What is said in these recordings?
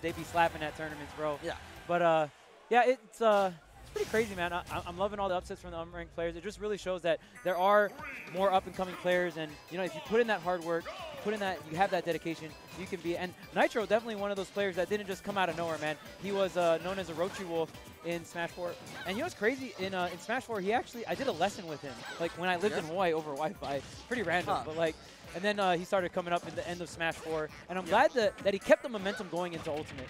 They be slapping at tournaments, bro. Yeah. But yeah, it's pretty crazy, man. I'm loving all the upsets from the unranked players. It just really shows that there are more up-and-coming players, and you know, if you put in that hard work, put in that, you have that dedication, you can be. And Nitro definitely one of those players that didn't just come out of nowhere, man. He was known as a Rochi Wolf in Smash 4. And you know what's crazy? In Smash 4, he actually, I did a lesson with him, like when I lived in Hawaii over Wi-Fi. Pretty random, but like. And then he started coming up in the end of Smash 4, and I'm glad that he kept the momentum going into Ultimate.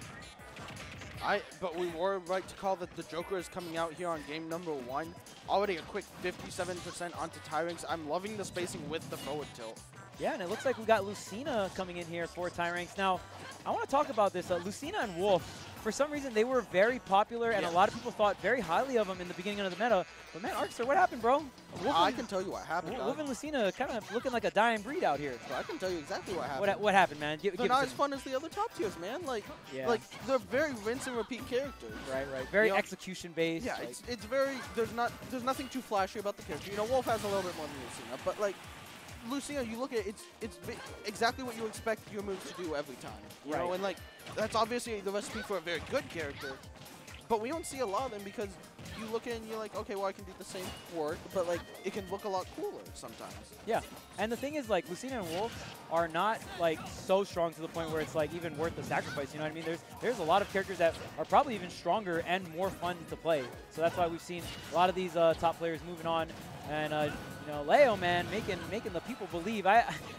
But we were right to call that the Joker is coming out here on game number 1. Already a quick 57% onto Tyranks. I'm loving the spacing with the forward tilt. Yeah, and it looks like we got Lucina coming in here for Tyranks. Now, I want to talk about this. Lucina and Wolf, for some reason, they were very popular, and a lot of people thought very highly of them in the beginning of the meta. But man, Arkster, what happened, bro? I can tell you what happened. Wolf and Lucina kind of looking like a dying breed out here. Bro, I can tell you exactly what happened. What happened, man? They're not as fun as the other top tiers, man. Like they're very rinse and repeat characters. Right. Very execution-based. Yeah, like. it's very, there's nothing too flashy about the character. You know, Wolf has a little bit more than Lucina, but like, Lucina, you look at it's exactly what you expect your moves to do every time. You know, and like that's obviously the recipe for a very good character. But we don't see a lot of them because you look at it and you're like, okay, well, I can do the same work, but like it can look a lot cooler sometimes. Yeah, and the thing is, like, Lucina and Wolf are not like so strong to the point where it's like even worth the sacrifice. You know what I mean? There's a lot of characters that are probably even stronger and more fun to play. So that's why we've seen a lot of these top players moving on. And you know, Leo, man, making the people believe.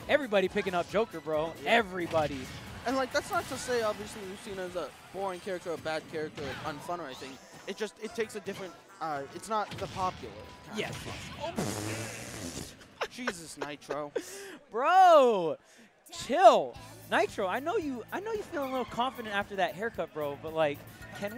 Everybody picking up Joker, bro. Yeah. Everybody. And like, that's not to say obviously Lucina's a boring character, a bad character, unfun or anything. It just, it takes a different. It's not the popular. Yes. Oh. Jesus, Nitro. Bro, chill. Nitro, I know you feeling a little confident after that haircut, bro. But like, can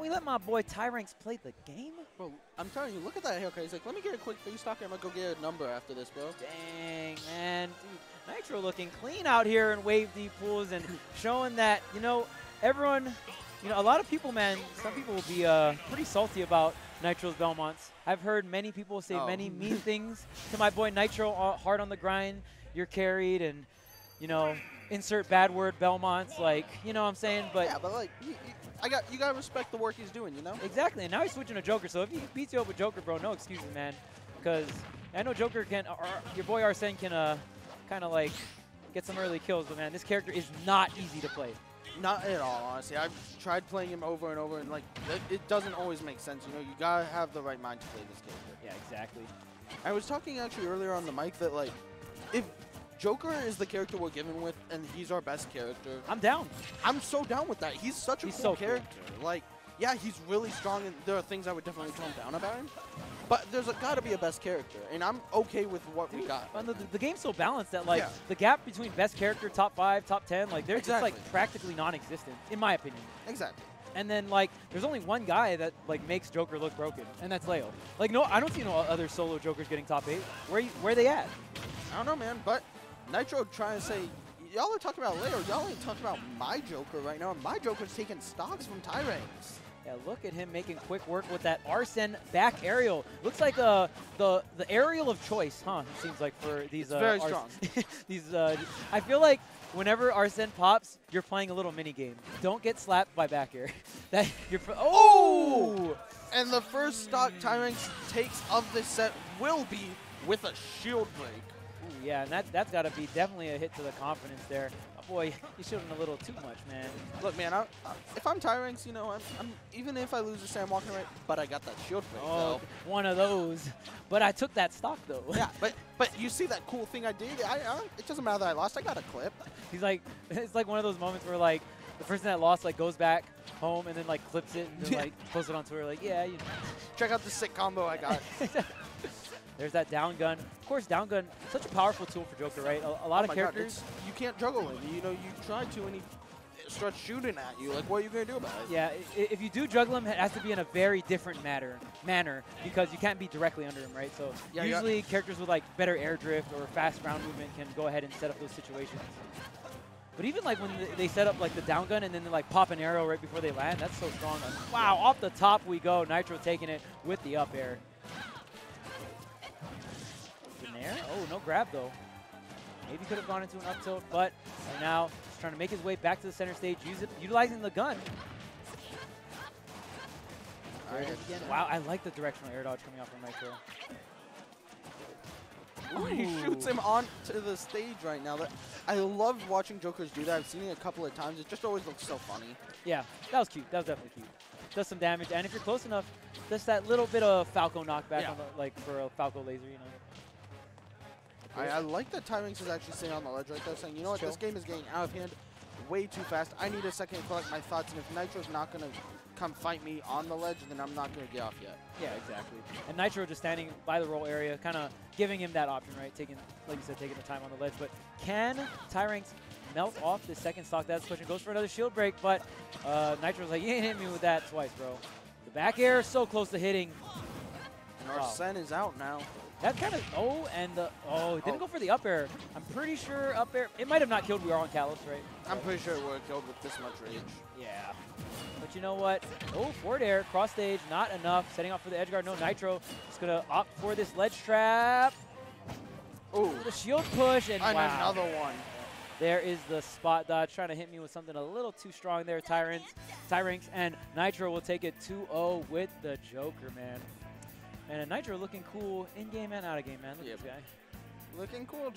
we let my boy Tyranks play the game? Bro, I'm telling you, look at that haircut. He's like, let me get a quick face talk, and I'm going to go get a number after this, bro. Dang, man. Dude, Nitro looking clean out here in Wave D pools and showing that, you know, everyone, you know, a lot of people, man, some people will be pretty salty about Nitro's Belmonts. I've heard many people say many mean things to my boy Nitro, hard on the grind, you're carried, and, you know, insert bad word Belmonts, like, you know what I'm saying? But yeah, but like, you gotta respect the work he's doing, you know? Exactly, and now he's switching to Joker, so if he beats you up with Joker, bro, no excuses, man. Because I know Joker can, or your boy Arsene can kind of like get some early kills, but man, this character is not easy to play. Not at all, honestly. I've tried playing him over and over, and like, it doesn't always make sense, you know? You gotta have the right mind to play this character. Yeah, exactly. I was talking actually earlier on the mic that like, if Joker is the character we're given with, and he's our best character. I'm down. I'm so down with that. He's such a cool character. Like, yeah, he's really strong, and there are things I would definitely tone down about him. But there's got to be a best character, and I'm okay with what we got. And the game's so balanced that, like, the gap between best character, top 5, top 10, like, they're just, like, practically non-existent, in my opinion. Exactly. And then, like, there's only one guy that, like, makes Joker look broken, and that's Leo. Like, no, I don't see no other solo Jokers getting top 8. Where are they at? I don't know, man, but Nitro trying to say, y'all are talking about Leo, y'all ain't talking about my Joker right now, and my Joker's taking stocks from Tyranks. Yeah, look at him making quick work with that Arsene back aerial. Looks like the aerial of choice, huh? It seems like for these. Very strong. These, I feel like whenever Arsene pops, you're playing a little mini game. Don't get slapped by back air. That you're. Oh! And the first stock Tyranks takes of this set will be with a shield break. Yeah, and that's got to be definitely a hit to the confidence there. Oh boy, he's shooting a little too much, man. Look, man, if I'm Tyranks, you know, even if I lose the Sam walking right, but I got that shield break, though. One of those. But I took that stock, though. Yeah, but you see that cool thing I did? It doesn't matter that I lost. I got a clip. He's like, it's like one of those moments where, like, the person that lost, like, goes back home and then, like, clips it and then, like, posts it on Twitter, like, yeah, you know. Check out the sick combo I got. There's that down gun. Of course, down gun, such a powerful tool for Joker, right? A lot of characters. You can't juggle it. You know, you try to, and he starts shooting at you. Like, what are you going to do about it? Yeah, if you do juggle him, it has to be in a very different manner because you can't be directly under him, right? So yeah, usually characters with, like, better air drift or fast ground movement can go ahead and set up those situations. But even, like, when they set up, like, the down gun and then they, like, pop an arrow right before they land, that's so strong. Like, wow, off the top we go. Nitro taking it with the up air. Oh, no grab, though. Maybe could have gone into an up tilt, but right now trying to make his way back to the center stage, utilizing the gun. Wow, I like the directional air dodge coming off from Nitro. Ooh, he shoots him onto the stage right now. I love watching Jokers do that. I've seen it a couple of times. It just always looks so funny. Yeah, that was cute. That was definitely cute. Does some damage, and if you're close enough, just that little bit of Falco knockback, on the, like for a Falco laser, you know. I like that Tyranks is actually sitting on the ledge right there, saying, you know what, this game is getting out of hand way too fast. I need a second to collect my thoughts, and if Nitro's not going to come fight me on the ledge, then I'm not going to get off yet. Yeah, exactly. And Nitro just standing by the roll area, kind of giving him that option, right? Taking, like you said, taking the time on the ledge. But can Tyranks melt off the second stock? That's the question. Goes for another shield break, but Nitro's like, you ain't hit me with that twice, bro. The back air is so close to hitting. And Arsene is out now. That kind of, it didn't go for the up air. I'm pretty sure up air, it might have not killed. We are on Kalos, right? I'm pretty sure it would have killed with this much rage. Yeah. But you know what? Oh, forward air, cross stage, not enough. Setting up for the edge guard, no Nitro. Just going to opt for this ledge trap. Oh, the shield push, and another one. There is the spot dodge, trying to hit me with something a little too strong there, Tyranks, and Nitro will take it 2-0 with the Joker, man. And Nitro looking cool in-game and out-of-game, man. Look at this guy. Looking cool.